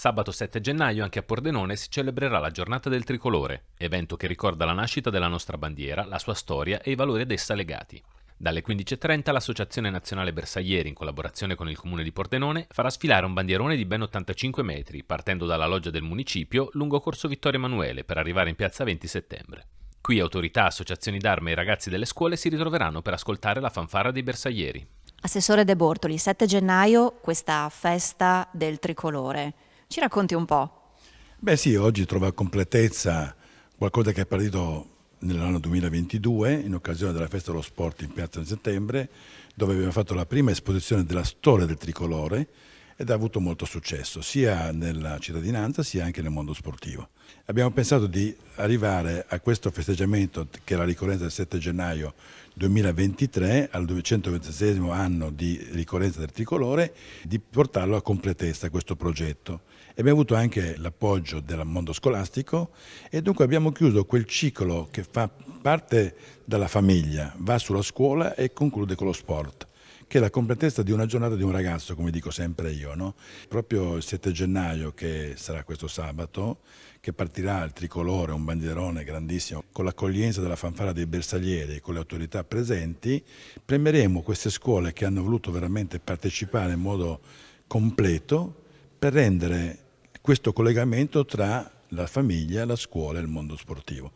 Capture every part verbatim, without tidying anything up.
Sabato sette gennaio anche a Pordenone si celebrerà la Giornata del Tricolore, evento che ricorda la nascita della nostra bandiera, la sua storia e i valori ad essa legati. Dalle quindici e trenta l'Associazione Nazionale Bersaglieri, in collaborazione con il Comune di Pordenone, farà sfilare un bandierone di ben ottantacinque metri, partendo dalla Loggia del Municipio, lungo Corso Vittorio Emanuele, per arrivare in Piazza venti settembre. Qui autorità, associazioni d'arme e ragazzi delle scuole si ritroveranno per ascoltare la fanfara dei bersaglieri. Assessore De Bortoli, sette gennaio, questa festa del tricolore. Ci racconti un po'? Beh sì, oggi trova completezza qualcosa che è partito nell'anno duemilaventidue, in occasione della festa dello sport in Piazza settembre, dove abbiamo fatto la prima esposizione della storia del tricolore ed ha avuto molto successo, sia nella cittadinanza sia anche nel mondo sportivo. Abbiamo pensato di arrivare a questo festeggiamento, che è la ricorrenza del sette gennaio duemilaventitré, al duecentoventiseiesimo anno di ricorrenza del tricolore, di portarlo a completezza questo progetto. E abbiamo avuto anche l'appoggio del mondo scolastico e dunque abbiamo chiuso quel ciclo che fa parte dalla famiglia, va sulla scuola e conclude con lo sport, che è la completezza di una giornata di un ragazzo, come dico sempre io, no? Proprio il sette gennaio, che sarà questo sabato, che partirà il tricolore, un bandierone grandissimo, con l'accoglienza della fanfara dei bersaglieri e con le autorità presenti, premieremo queste scuole che hanno voluto veramente partecipare in modo completo per rendere questo collegamento tra la famiglia, la scuola e il mondo sportivo.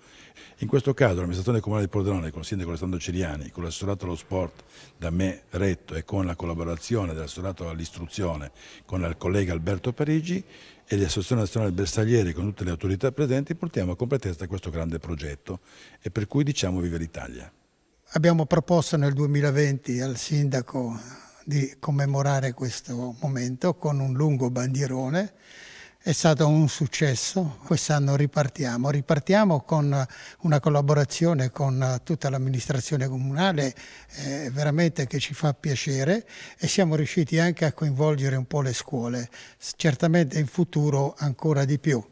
In questo caso l'amministrazione comunale di Pordenone, con il sindaco Alessandro Ciriani, con l'assessorato allo sport da me retto e con la collaborazione dell'assessorato all'istruzione con il collega Alberto Parigi e l'Associazione Nazionale Bersaglieri con tutte le autorità presenti, portiamo a completezza questo grande progetto e per cui diciamo viva l'Italia. Abbiamo proposto nel duemilaventi al sindaco di commemorare questo momento con un lungo bandierone. È stato un successo, quest'anno ripartiamo, ripartiamo con una collaborazione con tutta l'amministrazione comunale eh, veramente che ci fa piacere, e siamo riusciti anche a coinvolgere un po' le scuole, certamente in futuro ancora di più.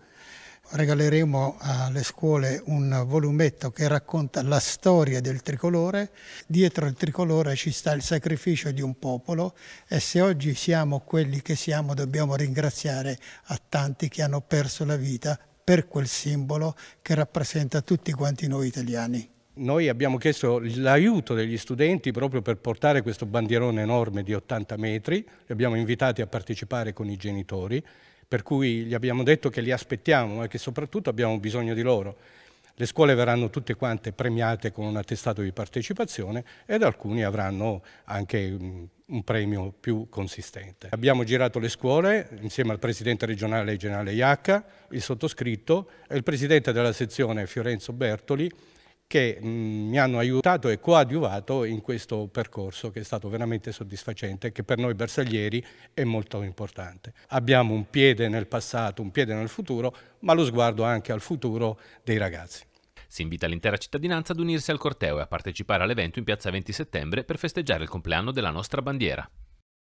Regaleremo alle scuole un volumetto che racconta la storia del tricolore. Dietro il tricolore ci sta il sacrificio di un popolo, e se oggi siamo quelli che siamo dobbiamo ringraziare a tanti che hanno perso la vita per quel simbolo che rappresenta tutti quanti noi italiani. Noi abbiamo chiesto l'aiuto degli studenti proprio per portare questo bandierone enorme di ottanta metri, li abbiamo invitati a partecipare con i genitori, per cui gli abbiamo detto che li aspettiamo e che soprattutto abbiamo bisogno di loro. Le scuole verranno tutte quante premiate con un attestato di partecipazione ed alcuni avranno anche un premio più consistente. Abbiamo girato le scuole insieme al presidente regionale Generale Iacca, il sottoscritto e il presidente della sezione Fiorenzo Bertoli, che mi hanno aiutato e coadiuvato in questo percorso che è stato veramente soddisfacente e che per noi bersaglieri è molto importante. Abbiamo un piede nel passato, un piede nel futuro, ma lo sguardo anche al futuro dei ragazzi. Si invita l'intera cittadinanza ad unirsi al corteo e a partecipare all'evento in Piazza venti settembre per festeggiare il compleanno della nostra bandiera.